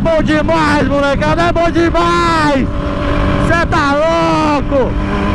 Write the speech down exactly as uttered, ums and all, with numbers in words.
é bom demais, molecada, é bom demais. Cê tá louco.